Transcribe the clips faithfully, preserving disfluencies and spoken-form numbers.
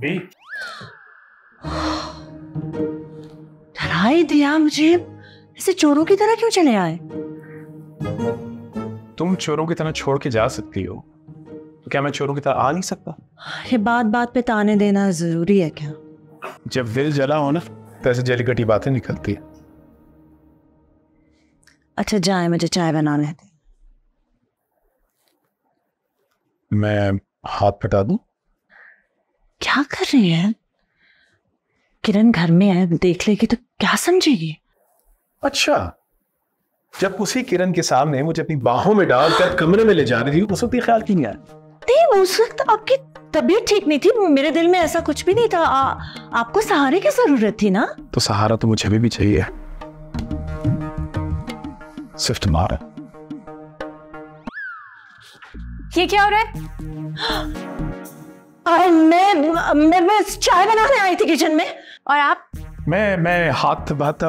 भी डरा ही दिया मुझे। ऐसे चोरों की तरह क्यों चले आए? तुम चोरों की तरह छोड़ के जा सकती हो, तो क्या मैं चोरों की तरह आ नहीं सकता? ये बात बात पे ताने देना जरूरी है क्या? जब दिल जला हो ना तो ऐसे जलीकटी बातें निकलती है। अच्छा जाए, मुझे चाय बनाने दे। मैं हाथ फटा दूं? क्या कर रही है? किरण घर में है, देख लेगी तो क्या समझेगी? अच्छा, जब उसी किरण के सामने मुझे अपनी बाहों में डालकर कमरे में ले जा रही थी, उस वक्त ख्याल क्यों नहीं आया? उस वक्त आपकी तबीयत ठीक नहीं थी, मेरे दिल में ऐसा कुछ भी नहीं था। आ, आपको सहारे की जरूरत थी ना? तो सहारा तो मुझे भी, भी चाहिए, सिर्फ तुम्हारा। ये क्या हो रहा है? मैं मैं मैं चाय बनाने आई थी किचन में, और आप? मैं मैं हाथ हाथ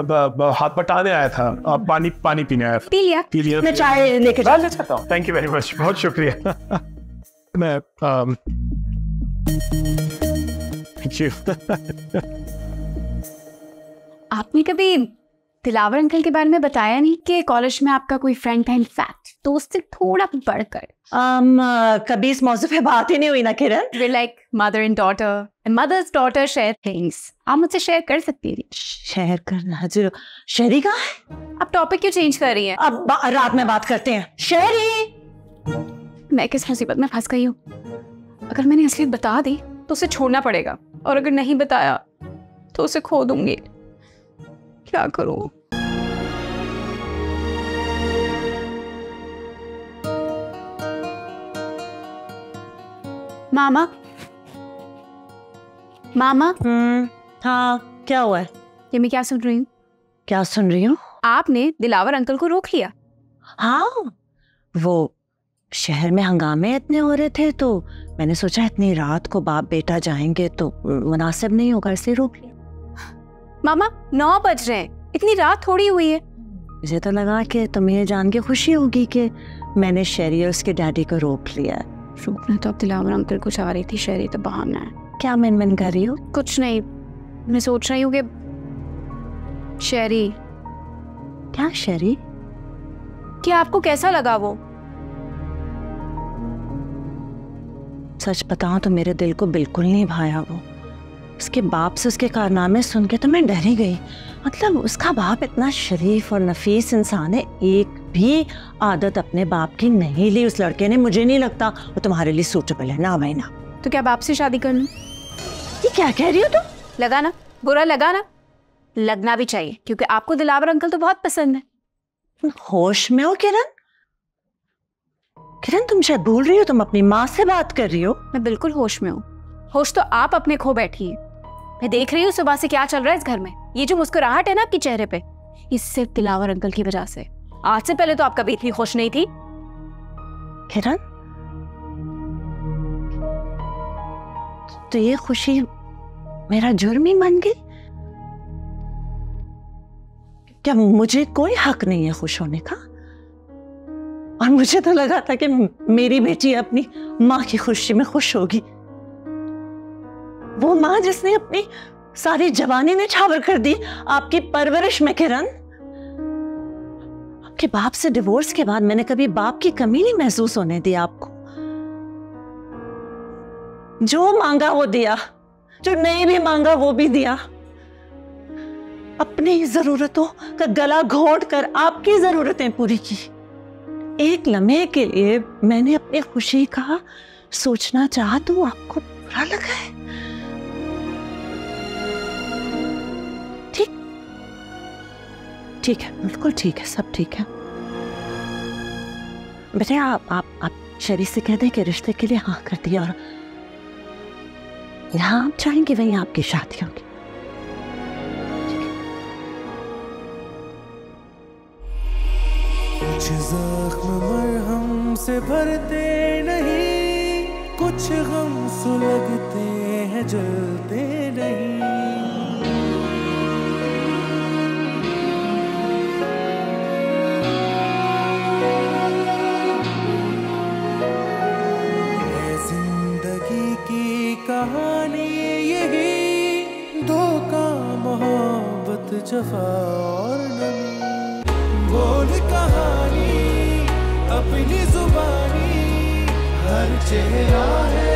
हाथ बटाने आया था। आप पानी पानी पीने आया था? पी लिया पी लिया मैं चाय लेके जाता हूँ। थैंक यू वेरी मच, बहुत शुक्रिया। मैं थैंक यू। आपने कभी दिलावर अंकल के बारे में बताया नहीं कि कॉलेज में आपका कोई फ्रेंड था, इनफैक्ट दोस्त से थोड़ा बढ़कर? um, uh, कभी इस मौजूद पे बात ही नहीं हुई ना Kiran. We like mother and daughter and mother's daughter share things. आप मुझसे शेयर कर सकती हैं? शेयर करना जरूर। शेरी कहाँ है? आप टॉपिक क्यों चेंज कर रही हैं? अब रात में बात करते हैं। शेरी, मैं किस मुसीबत में फंस गई हूँ। अगर मैंने असलियत बता दी तो उसे छोड़ना पड़ेगा, और अगर नहीं बताया तो उसे खो दूंगी। क्या करूँ? मामा, मामा। हम्म, हाँ क्या हुआ है? ये मैं क्या सुन रही हूँ? क्या सुन रही हूँ? आपने दिलावर अंकल को रोक लिया। हाँ, वो शहर में हंगामे इतने हो रहे थे तो मैंने सोचा इतनी रात को बाप बेटा जाएंगे तो मुनासिब नहीं होगा, इसलिए रोक लिया। मामा, नौ बज रहे हैं, इतनी रात थोड़ी हुई है। मुझे तो लगा कि तुम्हें जान के खुशी होगी कि मैंने शेरी और उसके डैडी को रोक लिया। रोकना तो अब दिलावर अंकल कुछ आ रही थी, शेरी तो बहाना है। क्या मेन मेन कर रही हो? कुछ नहीं, मैं सोच रही हूँ कि शेरी। क्या शेरी? क्या आपको कैसा लगा वो? सच बताऊं तो मेरे दिल को बिल्कुल नहीं भाया वो। उसके बाप से उसके कारनामे सुन के तो मैं डर ही गई। मतलब उसका बाप इतना शरीफ और नफीस इंसान है, एक भी आदत अपने बाप की नहीं ली उस लड़के ने। मुझे नहीं लगता वो तुम्हारे लिए सूटेबल है। ना भाई ना। तो क्या बाप से शादी कर लूं? ये क्या कह रही हो तुम? तो? लगा ना, बुरा लगा ना? लगना भी चाहिए, क्योंकि आपको दिलावर अंकल तो बहुत पसंद है। होश में हो किरण? किरण तुम शायद भूल रही हो, तुम अपनी माँ से बात कर रही हो। मैं बिल्कुल होश में हूँ। होश तो आप अपने खो बैठी है। मैं देख रही हूँ सुबह से क्या चल रहा है इस घर में। ये जो मुस्कुराहट है ना आपके चेहरे पे, ये सिर्फ दिलावर अंकल की वजह से। आज से पहले तो आप कभी इतनी खुश नहीं थी। किरण, तो ये खुशी मेरा जुर्म ही बन गई? क्या मुझे कोई हक नहीं है खुश होने का? और मुझे तो लगा था कि मेरी बेटी अपनी माँ की खुशी में खुश होगी। वो माँ जिसने अपनी सारी जवानी निछावर कर दी आपकी परवरिश में। किरण, के बाप से डिवोर्स के बाद मैंने कभी बाप की कमी नहीं महसूस होने दी आपको। जो मांगा वो दिया, जो नहीं भी मांगा वो भी दिया। अपनी जरूरतों का गला घोंट कर आपकी जरूरतें पूरी की। एक लम्हे के लिए मैंने अपनी खुशी का सोचना चाहा तो आपको बुरा लगा है। ठीक है, बिल्कुल ठीक है, सब ठीक है। बेटे आप आप आप शेरी से कह दें कि रिश्ते के लिए हाँ कर दिया, और यहाँ आप चाहेंगे वहीं आपकी शादी होगी। कुछ ज़ख्म मरहम से भरते नहीं, कुछ गम सुलगते हैं जलते नहीं। कहानी जफा और नमी, बोल कहानी अपनी जुबानी, हर चेहरा है